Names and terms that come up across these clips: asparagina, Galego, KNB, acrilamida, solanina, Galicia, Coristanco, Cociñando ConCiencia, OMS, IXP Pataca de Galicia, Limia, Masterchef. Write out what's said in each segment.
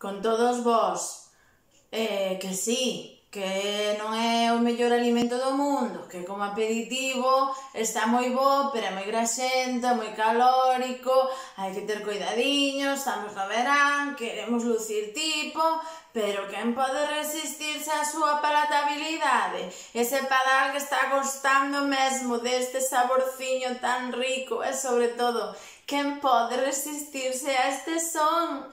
con todos vos, que sí, que non é o mellor alimento do mundo, que como aperitivo está moi bo, pero é moi graxento, moi calórico, hai que ter cuidadiño, estamos no verán, queremos lucir tipo, pero quen pode resistirse á súa palatabilidade? Ese paladar que está gostando mesmo deste saborciño tan rico, e sobre todo, quen pode resistirse a este son?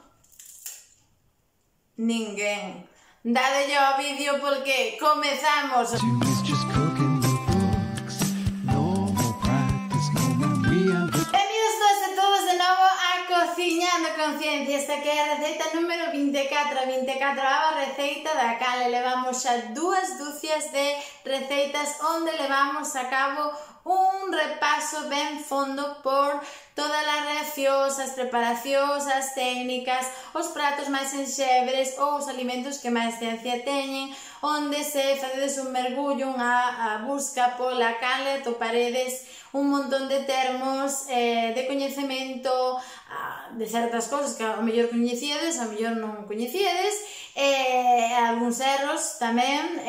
Ninguén. Dadelle ao vídeo porque comezamos. Bienvenidos todos de novo a Cociñando ConCiencia. Esta que é a receita número 24, 24ª receita da cal levamos xa 2 dúcias de receitas onde levamos a cabo un repaso ben fondo por todas as reaccións, as preparacións, as técnicas, os pratos máis enxebres ou os alimentos que máis ciencia teñen, onde se facedes un mergullo, unha busca pola canle, toparedes un montón de termos, de coñecemento de certas cousas que ao mellor coñeciedes, ao mellor non coñeciedes, algúns erros tamén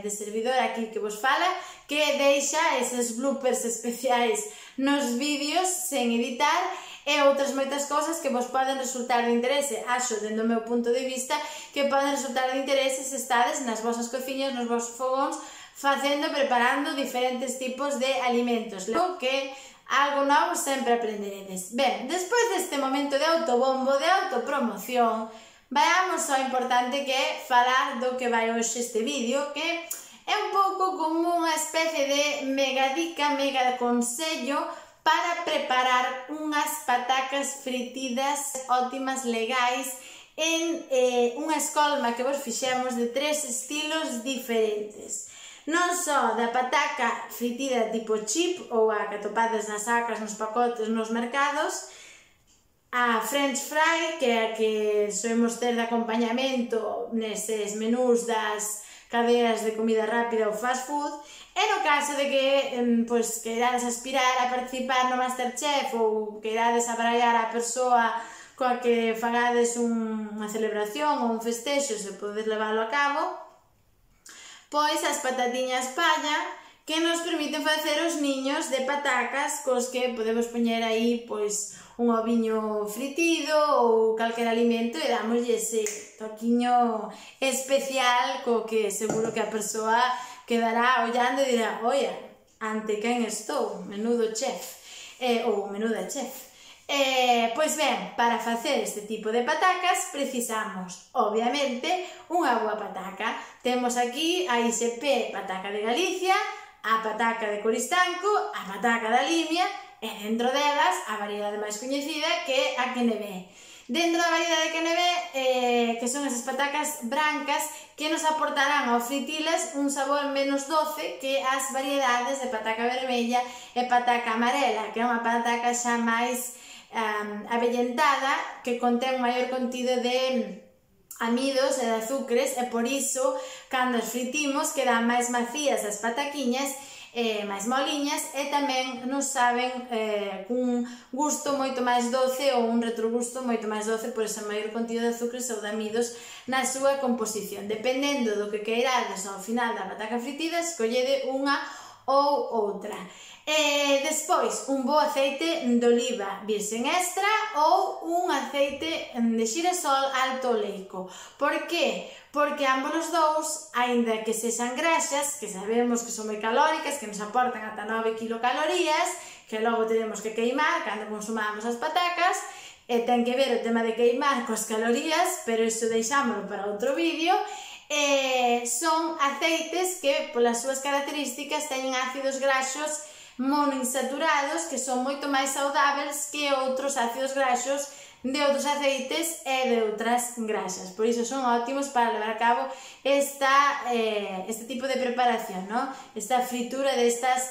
de servidor aquí que vos fala, que deixa eses bloopers especiais nos vídeos sen editar e outras moitas cousas que vos poden resultar de interese, acho, dentro do meu punto de vista, que poden resultar de interese se estades nas vosas cociñas, nos vosos fogóns, facendo, preparando diferentes tipos de alimentos, o que algo novo sempre aprenderedes. Ben, despois deste momento de autobombo, de autopromoción, vayamos ao importante que é falar do que vai hoxe este vídeo, que é un pouco como unha especie de mega dica, mega consello para preparar unhas patacas fritidas ótimas, legais, en unha escolma que vos fixemos de 3 estilos diferentes. Non só da pataca fritida tipo chip ou a que atopades nas sacas, nos pacotes, nos mercados, a french fry, que é a que soemos ter de acompañamento neses menús das cadeas de comida rápida ou fast food, e no caso de que pois, queirades aspirar a participar no Masterchef ou queirades abraiar a persoa coa que fagades unha celebración ou un festexo, se podes leválo a cabo, pois as patatiñas palla que nos permiten facer os niños de patacas cos que podemos poñer aí pois un oviño fritido ou calquera alimento e damoslle ese toquiño especial co que seguro que a persoa quedará ollando e dirá, oia, ante quen estou, menudo chef, ou menuda chef. Pois ben, para facer este tipo de patacas precisamos, obviamente, unha boa pataca. Temos aquí a ISP pataca de Galicia, a pataca de Coristanco, a pataca da Limia e dentro delas a variedade máis coñecida que é a KNB. Dentro da variedade KNB, que son esas patacas brancas que nos aportarán ao fritilas un sabor menos doce que as variedades de pataca vermella e pataca amarela, que é unha pataca xa máis avellentada, que contén maior contido de amidos e de azúcares e por iso cando as fritimos quedan máis macías as pataquiñas, máis moliñas e tamén nos saben un gusto moito máis doce ou un retrogusto moito máis doce por ese maior contido de azúcares ou de amidos na súa composición. Dependendo do que queirades ao final da pataca fritida, escollede unha ou outra. Despois, un bo aceite de oliva virxen extra ou un aceite de xirasol alto oleico. Por que? Porque ambos os dous, aínda que sexan graxas, que sabemos que son moi calóricas, que nos aportan ata 9 kilocalorías, que logo teremos que queimar cando consumamos as patacas, e ten que ver o tema de queimar coas calorías, pero iso deixámolo para outro vídeo. Son aceites que polas súas características teñen ácidos graxos monoinsaturados que son moito máis saudáveis que outros ácidos graxos de outros aceites e de outras graxas, por iso son óptimos para levar a cabo este tipo de preparación, ¿no? Esta fritura destas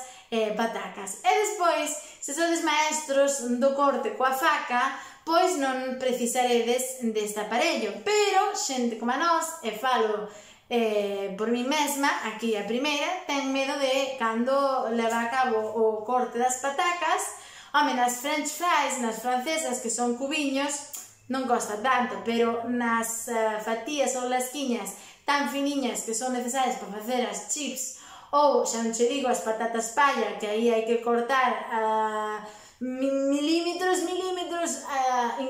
patacas. E despois, se sodes maestros do corte coa faca, pois non precisaredes deste aparello, pero xente como a nós, e falo por mí mesma, aquí a primeira, ten medo de cando leva a cabo o corte das patacas, home, nas french fries, nas francesas que son cubiños, non costa tanto, pero las fatias o las quiñas tan finiñas que son necesarias para hacer las chips o, ya no te digo, las patatas paya, que ahí hay que cortar milímetros,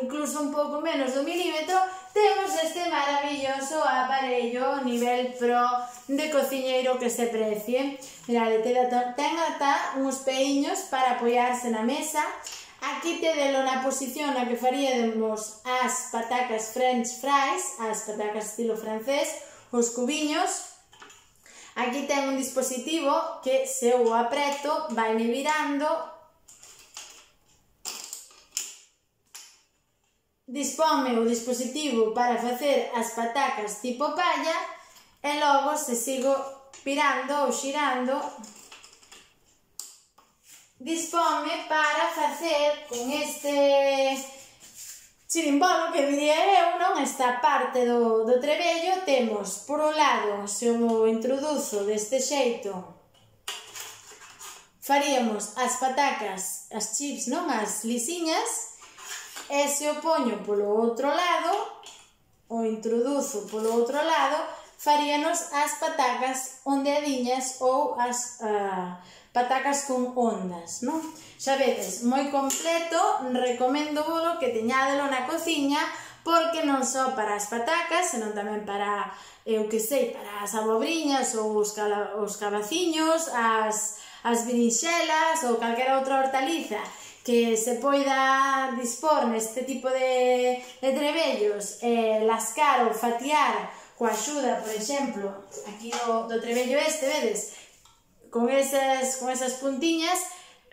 incluso un poco menos de un milímetro, tenemos este maravilloso aparello nivel pro de cocinero que se precie. Mirad, ten hasta unos peiños para apoyarse en la mesa. Aquí te den una posición en la que faríamos as patacas french fries, as patacas estilo francés, os cubiños. Aquí ten un dispositivo que se o apreto, vaime virando. Dispome o dispositivo para facer as patacas tipo palla e logo se sigo pirando ou xirando dispome para facer con este chirimbolo que diría eu, non? Esta parte do trebello temos por un lado, se o introduzo deste xeito faríamos as patacas, as chips, non? As lisiñas. E se o poño polo outro lado, o introduzo polo outro lado, faríanos as patacas ondeadiñas ou as patacas con ondas, non? Xa vedes, moi completo, recomendo volo que teñádelo na cociña, porque non só para as patacas, senón tamén para, eu que sei, para as abobriñas ou os cabaciños, as berinxelas ou calquera outra hortaliza que se poida dispor neste tipo de trebellos, lascar ou fatiar coa axuda, por exemplo, aquí do trebello este, vedes, con esas puntiñas,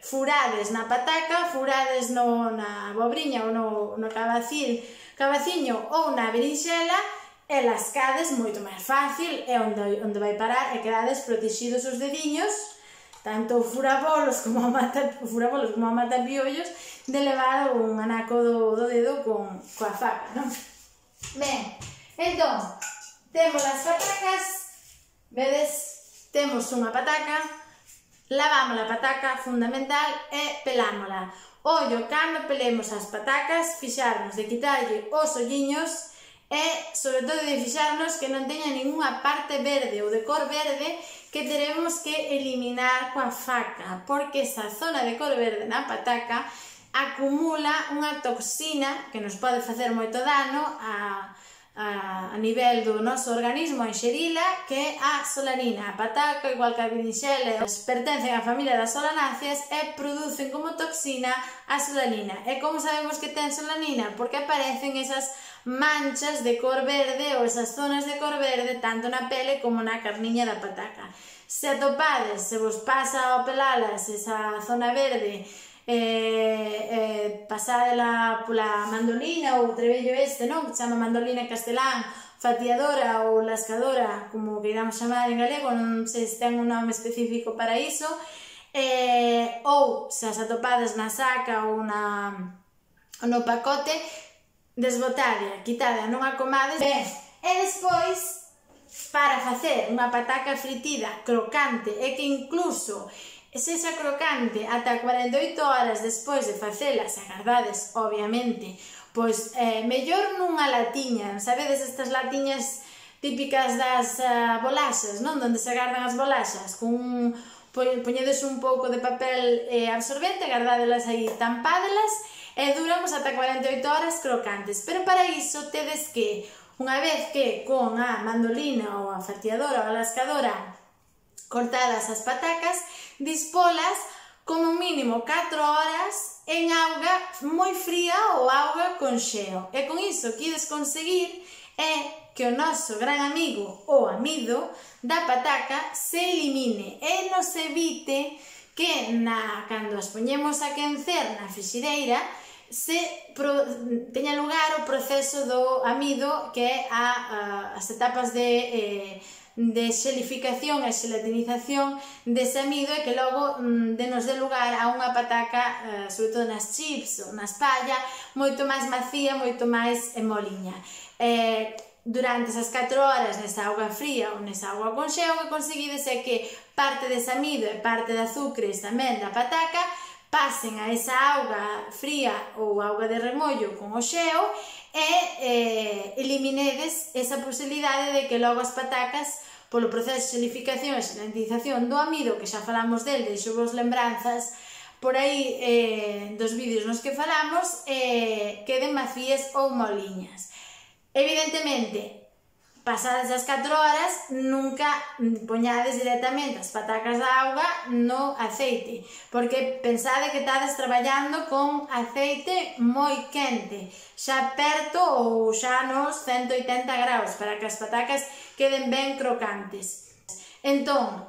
furades na pataca, furades na bobriña ou no cabaciño ou na berinxela, e lascades moito máis fácil, e onde vai parar e quedades protexidos os dediños, tanto furabolos como matapiollos, de levar un anaco do dedo coa faca, non? Ben, entón, temos as patacas, vedes, temos unha pataca, lavamos a pataca, fundamental, e pelámola. Ollo, cando pelemos as patacas, fixarnos de quitarlle os olliños, e, sobre todo, de fixarnos que non teña ninguna parte verde ou de cor verde que teremos que eliminar coa faca, porque esa zona de cor verde na pataca acumula unha toxina que nos pode facer moito dano a nivel do noso organismo en xerila, que é a solanina. A pataca, igual que a berinxela, pertencen á familia das solanaceas e producen como toxina a solanina. E como sabemos que ten solanina? Porque aparecen esas manchas de cor verde ou esas zonas de cor verde tanto na pele como na carniña da pataca. Se atopades, se vos pasa ao pelalas esa zona verde, pasadela pola mandolina ou trebello este, non? Chama mandolina castelán, fatiadora ou lascadora, como queiramos chamar en galego, non sei se ten un nome específico para iso, ou se as atopades na saca ou no pacote, desbotada, quitada, non a comades. Ben, e despois, para facer unha pataca fritida crocante, e que incluso sexa crocante ata 48 horas despois de facela, se agardades, obviamente, pois mellor nunha latiña, sabedes estas latiñas típicas das bolachas, non? Donde se agardan as bolachas, poñedes un pouco de papel absorbente, agardadelas aí, tampadelas, e duramos ata 48 horas crocantes, pero para iso tedes que, unha vez que con a mandolina ou a fatiadora ou a lascadora cortadas as patacas, dispólas como mínimo 4 horas en auga moi fría ou auga con xeo, e con iso quides conseguir é que o noso gran amigo, o amido, da pataca se elimine e nos evite que cando as poñemos a quencer na fixideira teña lugar o proceso do amido, que é as etapas de xelificación e xelatinización dese amido, e que logo nos dé lugar a unha pataca, sobre todo nas chips ou nas palla, moito máis macía, moito máis moliña. Durante esas 4 horas nesa auga fría ou nesa auga con xeo, e conseguides é que parte dese amido e parte de azucres tamén da pataca pasen a esa auga fría ou auga de remollo con o xeo, e eliminedes esa posibilidade de que logo as patacas, polo proceso de solidificación e sanitización do amido, que xa falamos del, deixovos lembranzas por aí dos vídeos nos que falamos, queden macías ou moliñas. Evidentemente, pasadas as 4 horas, nunca poñades directamente as patacas de auga no aceite, porque pensade que estades traballando con aceite moi quente, xa perto ou xa nos 180 graus, para que as patacas queden ben crocantes. Entón,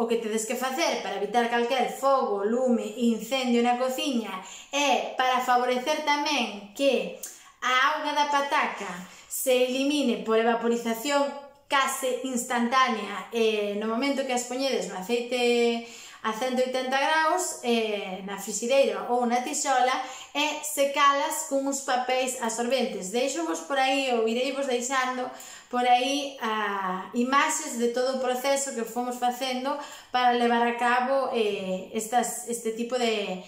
o que tedes que facer para evitar calquer fogo, lume e incendio na cociña é, para favorecer tamén que a auga da pataca se elimine por evaporización case instantánea no momento que as poñedes no aceite a 180 graus, na frixideira ou na tixola, e secalas con uns papéis absorbentes. Deixo-vos por aí, ou ireivos deixando por aí imaxes de todo o proceso que fomos facendo para levar a cabo este tipo de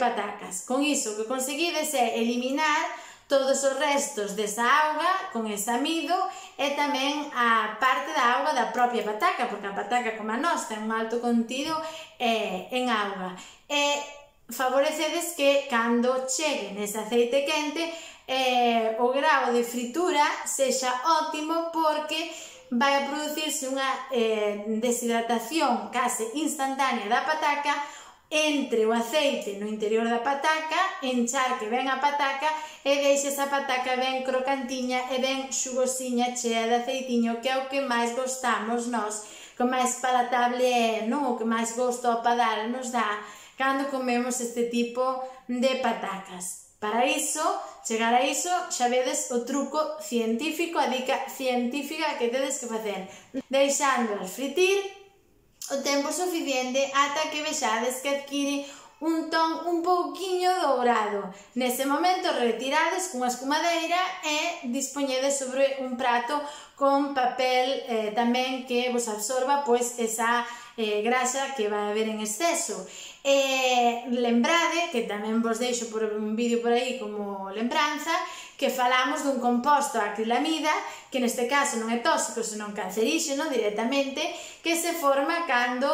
patacas. Con iso, o que conseguides é eliminar todos os restos desa auga con ese amido e tamén a parte da auga da propia pataca, porque a pataca, como a nós, ten un alto contido en auga. E favorecedes que cando chegue nese aceite quente o grau de fritura sexa óptimo, porque vai a producirse unha deshidratación case instantánea da pataca entre o aceite no interior da pataca, encharque ben a pataca e deixe esa pataca ben crocantiña e ben xugosinha, chea de aceitiño, que é o que máis gostamos nós, que máis palatable é, non? O que máis gosto ao padar nos dá cando comemos este tipo de patacas. Para iso, chegar a iso, xa vedes o truco científico, a dica científica que tedes que facer, deixándolas fritir o tempo suficiente ata que vexades que adquire un ton un pouquiño dourado. Nese momento retirades cunha escumadeira e dispoñedes sobre un prato con papel tamén que vos absorba pois esa graxa que vai haber en exceso. Lembrade, que tamén vos deixo por un vídeo por aí como lembranza, que falamos dun composto acrilamida, que neste caso non é tóxico, senón canceríxeno directamente, que se forma cando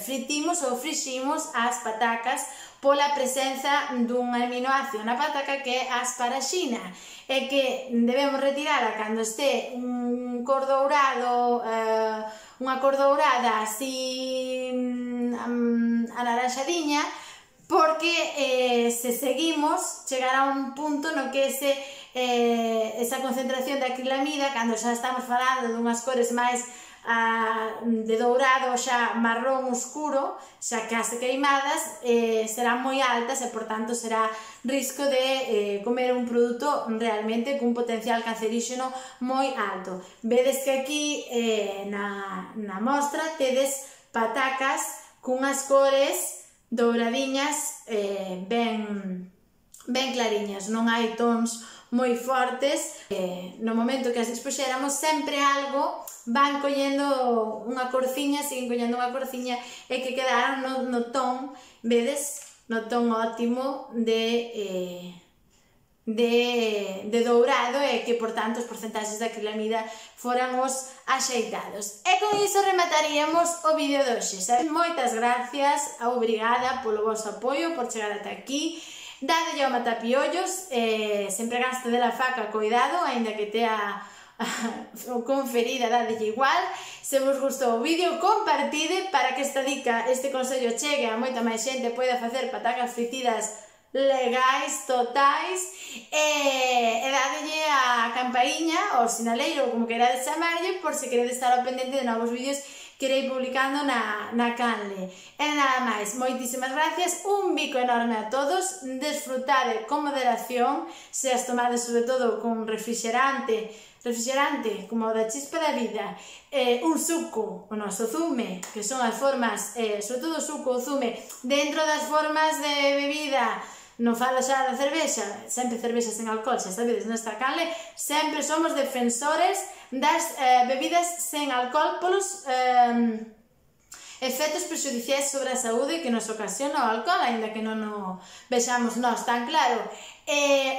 fritimos ou friximos as patacas pola presenza dun aminoácido na pataca que é a asparagina, e que debemos retirala cando este unha cor dourada así anaranxadiña, porque se seguimos chegará un punto no que esa concentración de acrilamida, cando xa estamos falando dunhas cores máis de dourado xa marrón oscuro, xa case queimadas, serán moi altas e por tanto será risco de comer un produto realmente cun potencial canceríxeno moi alto. Vedes que aquí na mostra tedes patacas cunhas cores douradiñas ben clariñas, non hai tons moi fortes. No momento que as expuxéramos sempre algo van collendo unha corciña, siguen collendo unha corciña, e que quedaron no ton, vedes, no ton óptimo de dourado, e que por tanto os porcentaxes de acrilamida foran os axeitados. E con iso remataríamos o vídeo de hoxe. Moitas gracias, obrigada polo vosso apoio, por chegar ata aquí. Dade ao matapiollos, sempre gaste de la faca, cuidado, aínda que tea o conferida, dadelle igual. Se vos gustou o vídeo, compartide para que esta dica, este consello chegue a moita máis xente, poida facer patacas fritidas legais, totais, e dadelle a campaíña ou sinaleiro, como querades chamarlle, por se queredes estar ao pendente de novos vídeos que irei publicando na canle. E nada máis, moitísimas gracias, un bico enorme a todos, desfrutade con moderación, se as tomades sobre todo con refrixerante como o da chispa da vida, un suco, o noso zume, que son as formas, sobre todo o suco, o zume, dentro das formas de bebida. Non falo xa da cervexa, sempre cervexa sen alcohol, xa sabedes, nesta canle sempre somos defensores das bebidas sen alcohol polos efectos prexudiciais sobre a saúde que nos ocasiona o alcohol, aínda que non o vexamos nós tan claro.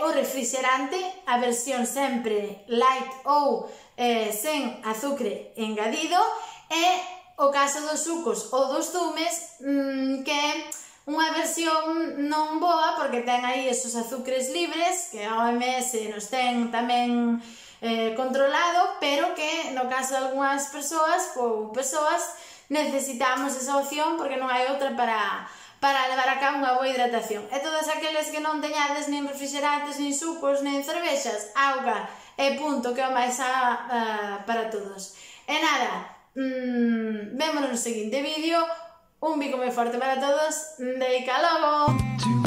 o refrigerante, a versión sempre light ou sen azucre engadido, e o caso dos sucos ou dos zumes, que é unha versión non boa porque ten aí esos azucres libres que a OMS nos ten tamén controlado, pero que no caso de algunhas persoas ou persoas necesitamos esa opción porque non hai outra para levar a cabo unha boa hidratación. E todas aqueles que non teñades nin refrigerantes, nin sucos, nin cervexas, auga e punto, que é o máis para todos. E nada, vémonos no seguinte vídeo. Un bico moi forte para todos, deica logo!